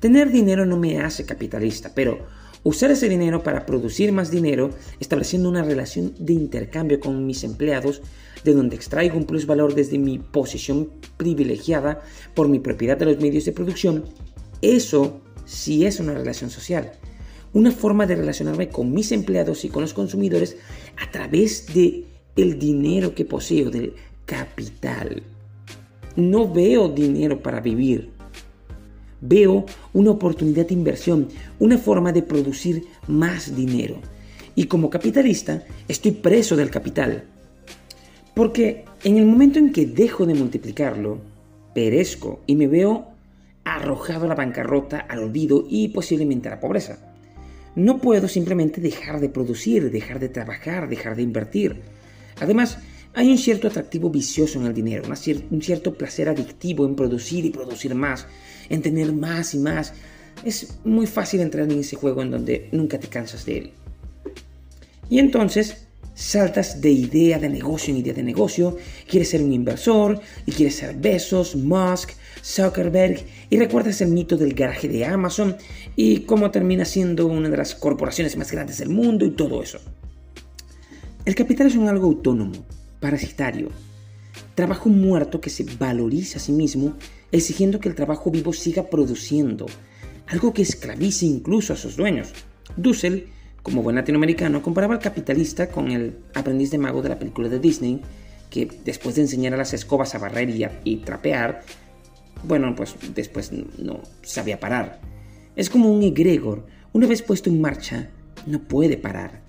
Tener dinero no me hace capitalista, pero usar ese dinero para producir más dinero, estableciendo una relación de intercambio con mis empleados, de donde extraigo un plusvalor desde mi posición privilegiada por mi propiedad de los medios de producción, eso sí es una relación social. Una forma de relacionarme con mis empleados y con los consumidores a través de el dinero que poseo, del capital. No veo dinero para vivir. Veo una oportunidad de inversión, una forma de producir más dinero. Y como capitalista, estoy preso del capital. Porque en el momento en que dejo de multiplicarlo, perezco y me veo arrojado a la bancarrota, al olvido y posiblemente a la pobreza. No puedo simplemente dejar de producir, dejar de trabajar, dejar de invertir. Además, hay un cierto atractivo vicioso en el dinero, una cier- un cierto placer adictivo en producir y producir más, en tener más y más. Es muy fácil entrar en ese juego en donde nunca te cansas de él. Y entonces, saltas de idea de negocio en idea de negocio, quieres ser un inversor y quieres ser Bezos, Musk, Zuckerberg y recuerdas el mito del garaje de Amazon y cómo termina siendo una de las corporaciones más grandes del mundo y todo eso. El capital es un algo autónomo, parasitario, trabajo muerto que se valoriza a sí mismo exigiendo que el trabajo vivo siga produciendo, algo que esclavice incluso a sus dueños. Dussel, como buen latinoamericano, comparaba al capitalista con el aprendiz de mago de la película de Disney que después de enseñar a las escobas a barrer y, a, y trapear, bueno, pues después no sabía parar. Es como un egregor. Una vez puesto en marcha, no puede parar.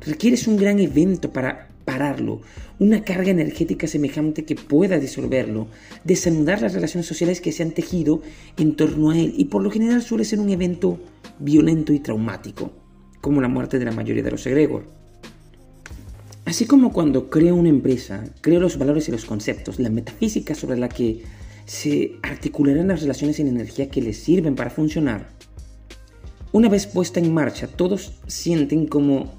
Requieres un gran evento para pararlo, una carga energética semejante que pueda disolverlo, desanudar las relaciones sociales que se han tejido en torno a él, y por lo general suele ser un evento violento y traumático, como la muerte de la mayoría de los egregor. Así como cuando creo una empresa, creo los valores y los conceptos, la metafísica sobre la que se articularán las relaciones en energía que les sirven para funcionar. Una vez puesta en marcha, todos sienten como,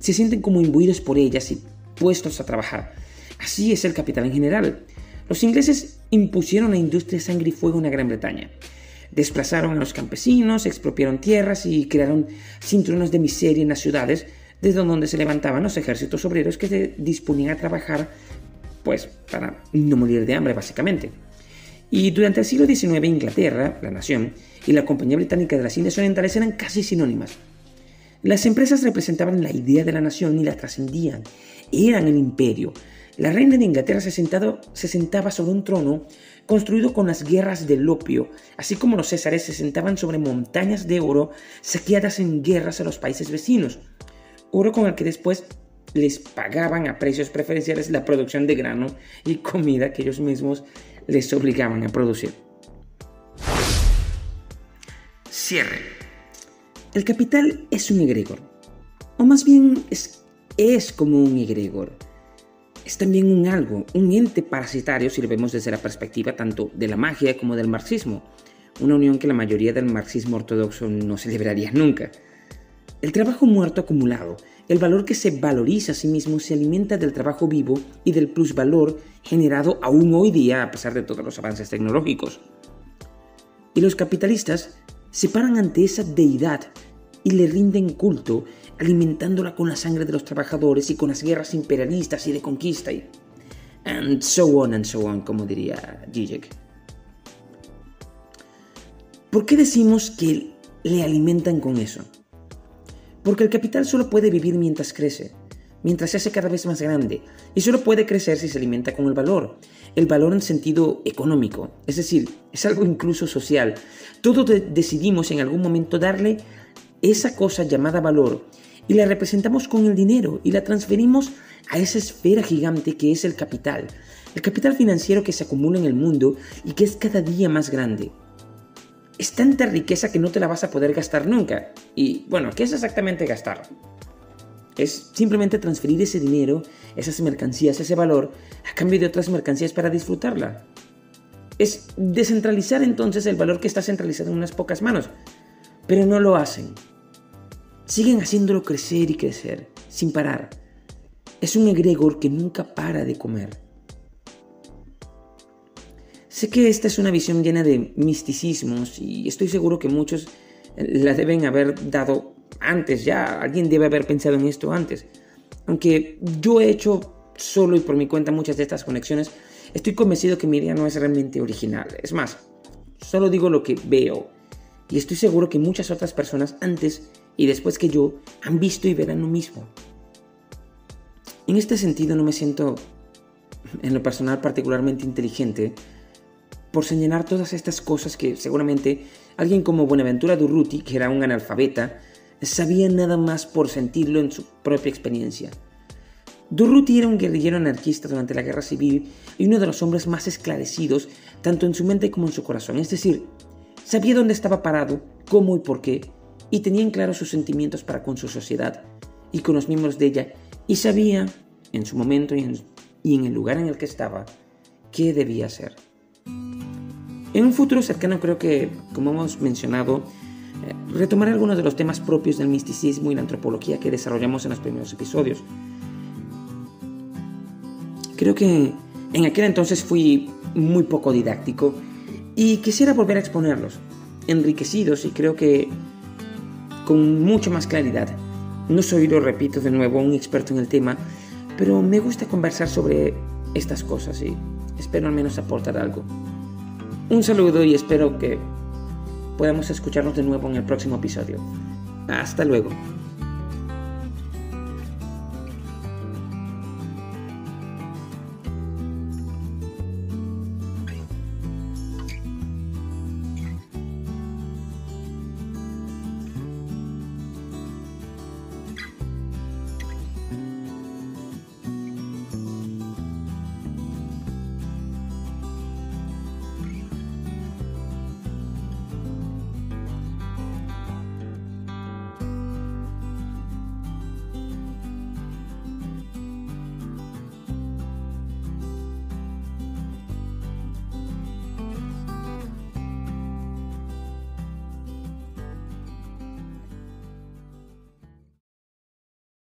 se sienten como imbuidos por ellas y puestos a trabajar. Así es el capital en general. Los ingleses impusieron la industria de sangre y fuego en la Gran Bretaña. Desplazaron a los campesinos, expropiaron tierras y crearon cinturones de miseria en las ciudades, desde donde se levantaban los ejércitos obreros que se disponían a trabajar, pues, para no morir de hambre, básicamente. Y durante el siglo diecinueve, Inglaterra, la nación, y la Compañía Británica de las Indias Orientales eran casi sinónimas. Las empresas representaban la idea de la nación y la trascendían. Eran el imperio. La reina de Inglaterra se, sentado, se sentaba sobre un trono construido con las guerras del opio, así como los césares se sentaban sobre montañas de oro saqueadas en guerras a los países vecinos. Oro con el que después les pagaban a precios preferenciales la producción de grano y comida que ellos mismos les obligaban a producir. Cierre. El capital es un egregor, o más bien es, es como un egregor. Es también un algo, un ente parasitario si lo vemos desde la perspectiva tanto de la magia como del marxismo, una unión que la mayoría del marxismo ortodoxo no celebraría nunca. El trabajo muerto acumulado, el valor que se valoriza a sí mismo, se alimenta del trabajo vivo y del plusvalor generado aún hoy día a pesar de todos los avances tecnológicos. Y los capitalistas se paran ante esa deidad y le rinden culto, alimentándola con la sangre de los trabajadores y con las guerras imperialistas y de conquista y... and so on and so on, como diría Žižek. ¿Por qué decimos que le alimentan con eso? Porque el capital solo puede vivir mientras crece, mientras se hace cada vez más grande, y solo puede crecer si se alimenta con el valor, el valor en sentido económico, es decir, es algo incluso social. Todos de- decidimos en algún momento darle esa cosa llamada valor, y la representamos con el dinero, y la transferimos a esa esfera gigante que es el capital, el capital financiero que se acumula en el mundo y que es cada día más grande. Es tanta riqueza que no te la vas a poder gastar nunca. Y, bueno, ¿qué es exactamente gastar? Es simplemente transferir ese dinero, esas mercancías, ese valor, a cambio de otras mercancías para disfrutarla. Es descentralizar entonces el valor que está centralizado en unas pocas manos. Pero no lo hacen. Siguen haciéndolo crecer y crecer, sin parar. Es un egregor que nunca para de comer. Sé que esta es una visión llena de misticismos y estoy seguro que muchos la deben haber dado antes ya, alguien debe haber pensado en esto antes. Aunque yo he hecho solo y por mi cuenta muchas de estas conexiones, estoy convencido que mi idea no es realmente original. Es más, solo digo lo que veo y estoy seguro que muchas otras personas antes y después que yo han visto y verán lo mismo. En este sentido no me siento, en lo personal, particularmente inteligente por señalar todas estas cosas que seguramente alguien como Buenaventura Durruti, que era un analfabeta, sabía nada más por sentirlo en su propia experiencia. Durruti era un guerrillero anarquista durante la Guerra Civil y uno de los hombres más esclarecidos, tanto en su mente como en su corazón. Es decir, sabía dónde estaba parado, cómo y por qué, y tenía en claro sus sentimientos para con su sociedad y con los miembros de ella, y sabía, en su momento y en, y en el lugar en el que estaba, qué debía hacer. En un futuro cercano creo que, como hemos mencionado, eh, retomaré algunos de los temas propios del misticismo y la antropología que desarrollamos en los primeros episodios. Creo que en aquel entonces fui muy poco didáctico y quisiera volver a exponerlos, enriquecidos y creo que con mucho más claridad. No soy, lo repito de nuevo, un experto en el tema, pero me gusta conversar sobre estas cosas y espero al menos aportar algo. Un saludo y espero que podamos escucharnos de nuevo en el próximo episodio. Hasta luego.